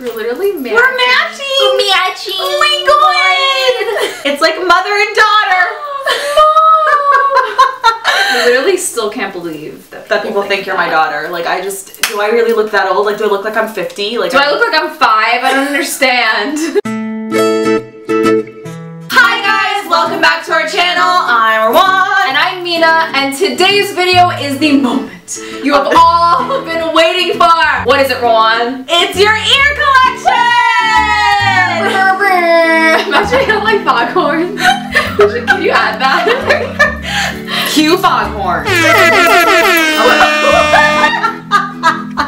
We're literally matching. We're matching! Matching! Oh my god! It's like mother and daughter! I literally still can't believe that, people think you're my daughter. Like, I just, do I really look that old? Like, do I look like I'm 50? Like, do I look like I'm 5? I don't understand. Hi guys, welcome back to our channel. I'm Rowan. And I'm Mina. And today's video is the moment you have all been waiting for. What is it, Rowan? It's your ear collection! Imagine I got like foghorn. Can you add that? Cue foghorn.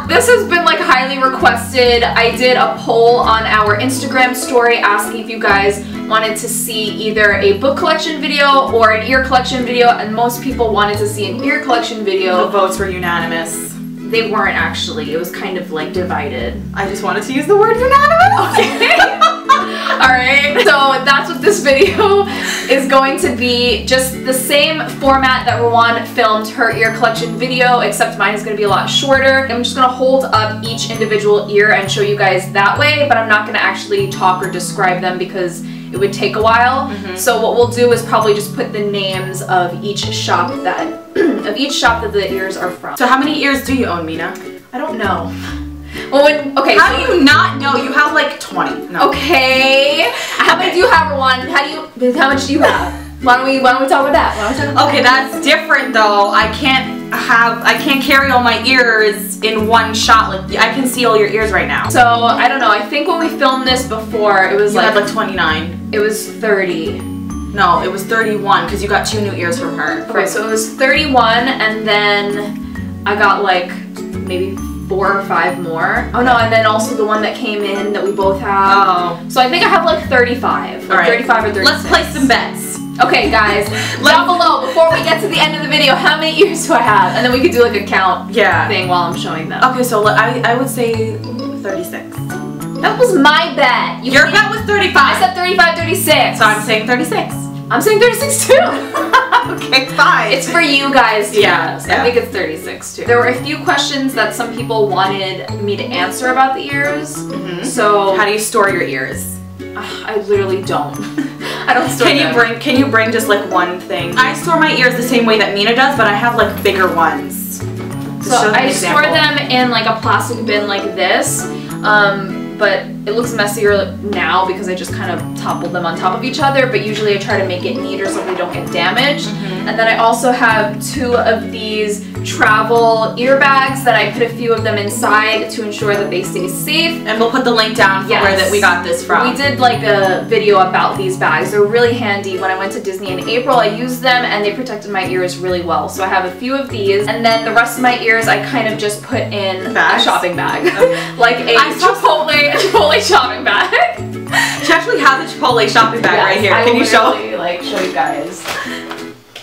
This has been like highly requested. I did a poll on our Instagram story asking if you guys wanted to see either a book collection video or an ear collection video, and most people wanted to see an ear collection video. The votes were unanimous. They weren't actually. It was kind of like divided. I just wanted to use the word unanimous. Okay. Alright, so that's what this video is going to be. Just the same format that Rowan filmed her ear collection video, except mine is going to be a lot shorter. I'm just going to hold up each individual ear and show you guys that way, but I'm not going to actually talk or describe them because it would take a while. So what we'll do is probably just put the names of each shop that the ears are from. So how many ears do you own, Mina? I don't know. Well, okay. How do you not know? You have like 20. No. Okay. How many do you have, Rowan? How much do you have? Why don't we talk about that? Okay, that's different though. I can't carry all my ears in one shot. Like, I can see all your ears right now. So I don't know. I think when we filmed this before, it was you had like 29. It was 30. No, it was 31 because you got 2 new ears from her. Okay, so it was 31, and then I got like maybe 4 or 5 more. Oh no, and then also the one that came in that we both have. Oh. So I think I have like 35. Like, all right. 35 or 36. Let's play some bets. Okay guys, down below before we get to the end of the video, how many ears do I have? And then we could do like a count thing while I'm showing them. Okay, so I would say 36. That was my bet. Your bet was 35. I said 35, 36. So I'm saying 36. I'm saying 36 too. Okay, fine. It's for you guys to guess. Yeah. I think it's 36 too. There were a few questions that some people wanted me to answer about the ears. So how do you store your ears? I literally don't. I don't store them. Can you bring just like one thing? I store my ears the same way that Mina does, but I have like bigger ones. So I store them in like a plastic bin like this. But it looks messier now because I just kind of toppled them on top of each other, but usually I try to make it neater so they don't get damaged. And then I also have 2 of these travel ear bags that I put a few of them inside to ensure that they stay safe. And we'll put the link down for where that we got this from. We did like a video about these bags. They're really handy. When I went to Disney in April, I used them and they protected my ears really well. So I have a few of these, and then the rest of my ears I kind of just put in a shopping bag. Like a Chipotle shopping bag. She actually has a Chipotle shopping bag right here. Can you show? Like, show you guys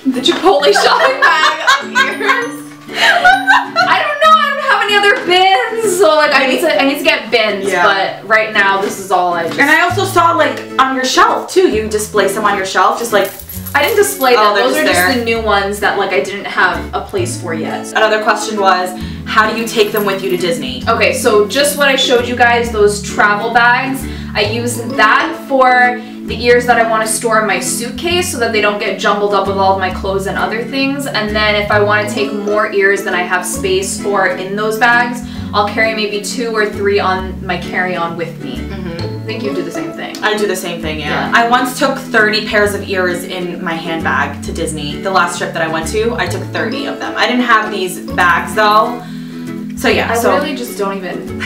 the Chipotle shopping bag of ears. I don't know. I don't have any other bins, so like I need to get bins. But right now this is all I just. And I also saw like on your shelf too. You display some on your shelf, just like. I didn't display them. Those are just the new ones that like I didn't have a place for yet. Another question was, how do you take them with you to Disney? Okay, so just what I showed you guys, those travel bags, I use that for the ears that I want to store in my suitcase so that they don't get jumbled up with all of my clothes and other things. And then if I want to take more ears than I have space for in those bags, I'll carry maybe 2 or 3 on my carry-on with me. I think you do the same thing. I do the same thing, yeah. I once took 30 pairs of ears in my handbag to Disney. The last trip that I went to, I took 30 of them. I didn't have these bags though. So yeah, I really just don't even...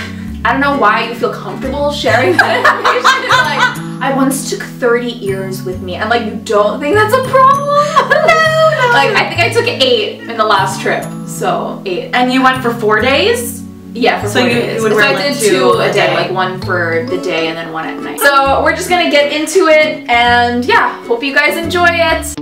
I don't know why you feel comfortable sharing that information. Like, I once took 30 ears with me. And like, you don't think that's a problem? No! Like, I think I took 8 in the last trip. So, 8. And you went for 4 days? Yeah, for so 4 days. You would wear like 2 a day, like 1 for the day and then 1 at night. So we're just gonna get into it, and yeah, hope you guys enjoy it.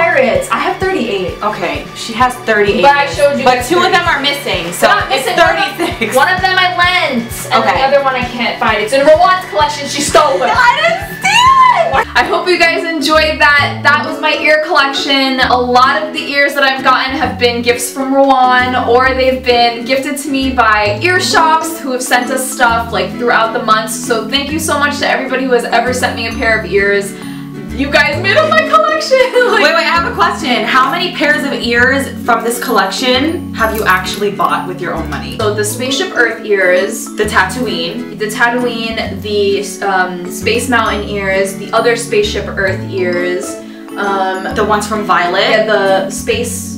pirates. I have 38. Okay, she has 38. But I showed you. But two of them are missing, so it's 36. One of them I lent, and the other one I can't find. It's in Rowan's collection. She stole it. I didn't steal it. I hope you guys enjoyed that. That was my ear collection. A lot of the ears that I've gotten have been gifts from Rowan, or they've been gifted to me by ear shops who have sent us stuff like throughout the months. So thank you so much to everybody who has ever sent me a pair of ears. You guys made up my collection! Like, wait, I have a question. How many pairs of ears from this collection have you actually bought with your own money? So the Spaceship Earth ears, the Tatooine, the Space Mountain ears, the other Spaceship Earth ears, the ones from Violet. Yeah, the space...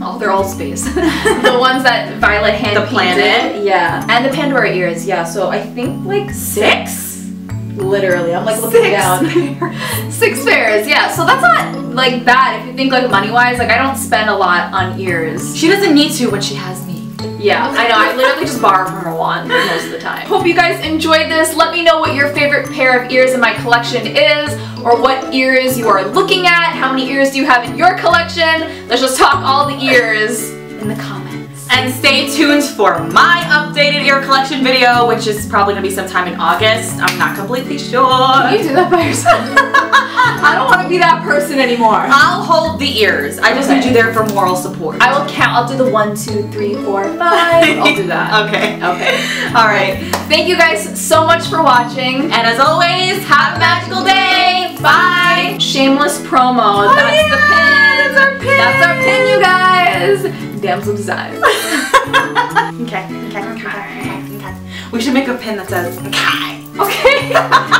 Oh, they're all space. The ones that Violet hand-painted. The planet. Yeah. And the Pandora ears, yeah. So I think like 6? Literally, I'm like looking down. 6 pairs, yeah. So that's not like bad if you think like money-wise. Like I don't spend a lot on ears. She doesn't need to when she has me. Yeah, I know. I literally just borrow from her wand most of the time. Hope you guys enjoyed this. Let me know what your favorite pair of ears in my collection is, or what ears you are looking at. How many ears do you have in your collection? Let's just talk all the ears in the comments. And stay tuned for my updated ear collection video, which is probably going to be sometime in August. I'm not completely sure. You do that by yourself. I don't want to be that person anymore. I'll hold the ears. I just need you there for moral support. I will count. I'll do the 1, 2, 3, 4, 5. I'll do that. Okay. Okay. All right. Thank you guys so much for watching. And as always, have a magical day. Bye. Shameless promo. Oh, that's the pin. That's our pin. That's our pin, you guys. Damsel Designs. Okay. We should make a pin that says okay. Okay.